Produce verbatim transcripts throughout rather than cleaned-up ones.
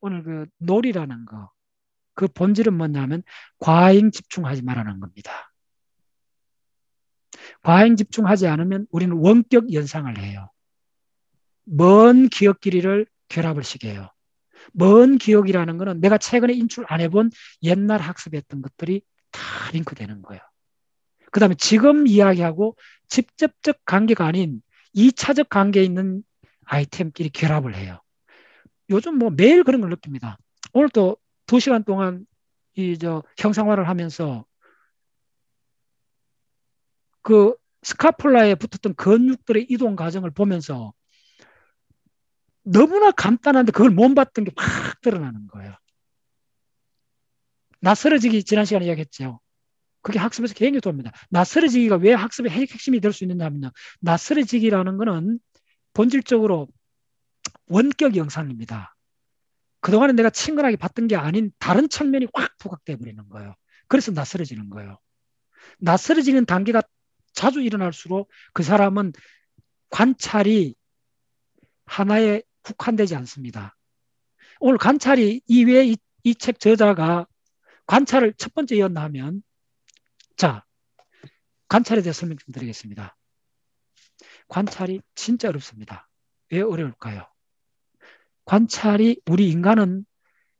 오늘 그 놀이라는 거, 그 본질은 뭐냐면 과잉 집중하지 말라는 겁니다. 과잉 집중하지 않으면 우리는 원격 연상을 해요. 먼 기억끼리를 결합을 시켜요. 먼 기억이라는 거는 내가 최근에 인출 안 해본 옛날 학습했던 것들이 다 링크되는 거예요. 그 다음에 지금 이야기하고 직접적 관계가 아닌 이 차적 관계에 있는 아이템끼리 결합을 해요. 요즘 뭐 매일 그런 걸 느낍니다. 오늘 또 두 시간 동안 이 저 형상화를 하면서 그 스카폴라에 붙었던 근육들의 이동 과정을 보면서 너무나 간단한데 그걸 못 봤던 게 확 드러나는 거예요. 낯설어지기 지난 시간에 이야기했죠. 그게 학습에서 굉장히 도움입니다. 낯설어지기가 왜 학습의 핵심이 될 수 있느냐 하면요, 낯설어지기라는 거는 본질적으로 원격 영상입니다. 그동안에 내가 친근하게 봤던 게 아닌 다른 측면이 확 부각돼 버리는 거예요. 그래서 낯설어지는 거예요. 낯설어지는 단계가 자주 일어날수록 그 사람은 관찰이 하나에 국한되지 않습니다. 오늘 관찰이 이외에 이, 이 책 저자가 관찰을 첫 번째 연하면, 자, 관찰에 대해서 설명 좀 드리겠습니다. 관찰이 진짜 어렵습니다. 왜 어려울까요? 관찰이, 우리 인간은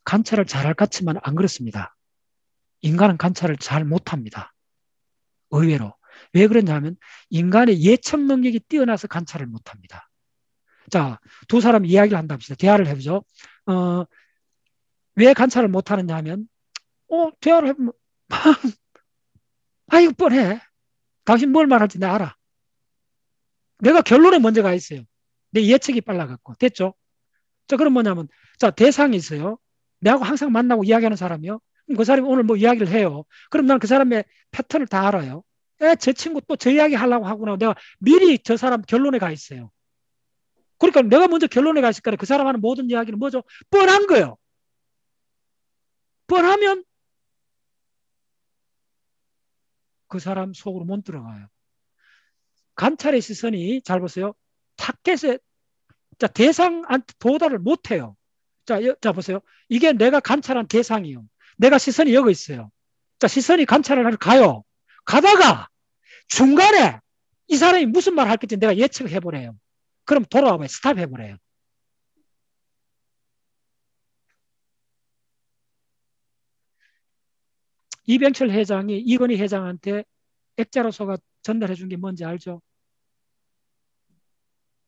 관찰을 잘할 것 같지만 안 그렇습니다. 인간은 관찰을 잘 못합니다. 의외로. 왜 그러냐 하면 인간의 예측 능력이 뛰어나서 관찰을 못합니다. 자, 두 사람 이야기를 한다 합시다. 대화를 해보죠. 어, 왜 관찰을 못하느냐 하면, 어, 대화를 해보면, 아이고, 뻔해. 당신 뭘 말할지 내가 알아. 내가 결론에 먼저 가 있어요. 내 예측이 빨라갖고. 됐죠? 자, 그럼 뭐냐면, 자, 대상이 있어요. 내하고 항상 만나고 이야기하는 사람이요. 그럼 그 사람이 오늘 뭐 이야기를 해요. 그럼 난 그 사람의 패턴을 다 알아요. 에, 저 친구 또 저 이야기 하려고 하구나. 내가 미리 저 사람 결론에 가 있어요. 그러니까 내가 먼저 결론에 가 있으니까 그 사람 하는 모든 이야기는 뭐죠? 뻔한 거예요. 뻔하면 그 사람 속으로 못 들어가요. 관찰의 시선이, 잘 보세요. 타겟에, 자, 대상한테 도달을 못 해요. 자, 여, 자, 보세요. 이게 내가 관찰한 대상이요. 내가 시선이 여기 있어요. 자, 시선이 관찰을 하러 가요. 가다가 중간에 이 사람이 무슨 말 할 건지 내가 예측을 해보래요. 그럼 돌아와봐요. 스탑 해보래요. 이병철 회장이 이건희 회장한테 액자로서가 전달해 준 게 뭔지 알죠?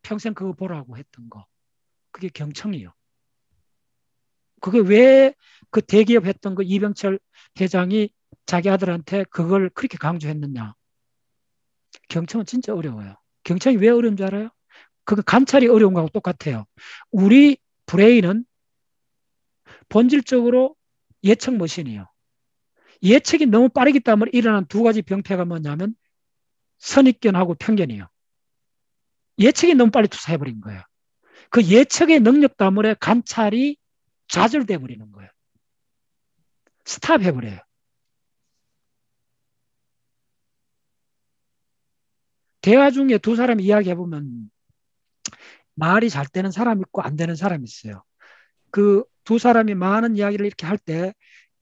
평생 그거 보라고 했던 거. 그게 경청이요. 그게 왜 그 대기업 했던 거 이병철 회장이 자기 아들한테 그걸 그렇게 강조했느냐. 경청은 진짜 어려워요. 경청이 왜 어려운 줄 알아요? 그건 관찰이 어려운 거하고 똑같아요. 우리 브레인은 본질적으로 예측 머신이에요. 예측이 너무 빠르기 때문에 일어난 두 가지 병폐가 뭐냐면 선입견하고 편견이에요. 예측이 너무 빨리 투사해버린 거예요. 그 예측의 능력 때문에 관찰이 좌절돼 버리는 거예요. 스탑해버려요. 대화 중에 두 사람이 이야기해보면 말이 잘 되는 사람이 있고 안 되는 사람이 있어요. 그 두 사람이 많은 이야기를 이렇게 할 때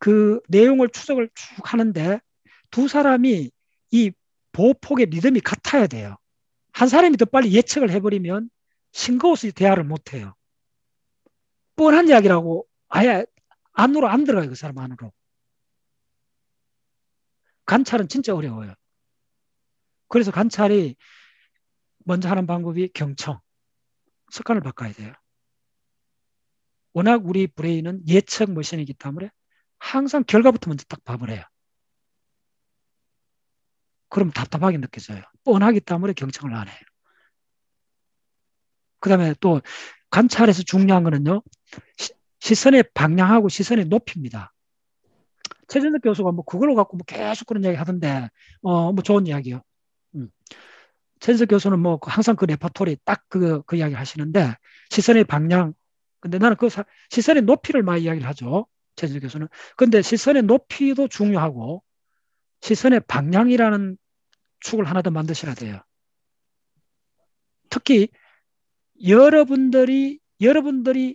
그 내용을 추적을 쭉 하는데 두 사람이 이 보폭의 리듬이 같아야 돼요. 한 사람이 더 빨리 예측을 해버리면 싱거워서 대화를 못해요. 뻔한 이야기라고 아예 안으로 안 들어가요. 그 사람 안으로. 관찰은 진짜 어려워요. 그래서 관찰이 먼저 하는 방법이 경청. 습관을 바꿔야 돼요. 워낙 우리 브레인은 예측 머신이기 때문에 항상 결과부터 먼저 딱 봐버려요. 그럼 답답하게 느껴져요. 뻔하기 때문에 경청을 안 해요. 그 다음에 또 관찰에서 중요한 거는요, 시, 시선의 방향하고 시선의 높이입니다. 최진석 교수가 뭐 그걸로 갖고 뭐 계속 그런 이야기 하던데, 어, 뭐 좋은 이야기요. 음. 최진석 교수는 뭐 항상 그 레퍼토리 딱 그, 그 이야기를 하시는데, 시선의 방향. 근데 나는 그 사, 시선의 높이를 많이 이야기를 하죠. 최진석 교수는. 근데 시선의 높이도 중요하고, 시선의 방향이라는 축을 하나 더 만드셔야 돼요. 특히 여러분들이, 여러분들이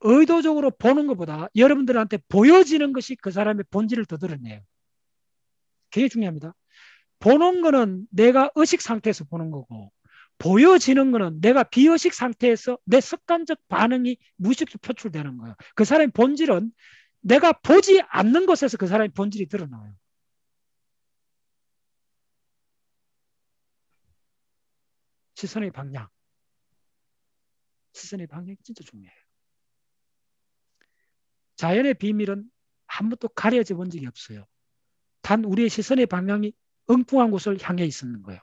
의도적으로 보는 것보다 여러분들한테 보여지는 것이 그 사람의 본질을 더 드러내요. 그게 중요합니다. 보는 거는 내가 의식 상태에서 보는 거고, 보여지는 거는 내가 비의식 상태에서 내 습관적 반응이 무의식적으로 표출되는 거예요. 그 사람의 본질은 내가 보지 않는 것에서 그 사람의 본질이 드러나요. 시선의 방향. 시선의 방향이 진짜 중요해요. 자연의 비밀은 한 번도 가려져 본 적이 없어요. 단 우리의 시선의 방향이 엉뚱한 곳을 향해 있는 거예요.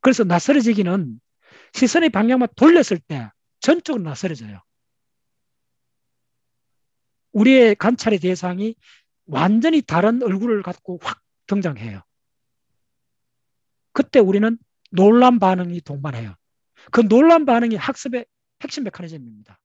그래서 낯설어지기는 시선의 방향만 돌렸을 때 전적으로 낯설어져요. 우리의 관찰의 대상이 완전히 다른 얼굴을 갖고 확 등장해요. 그때 우리는 놀란 반응이 동반해요. 그 놀란 반응이 학습의 핵심 메커니즘입니다.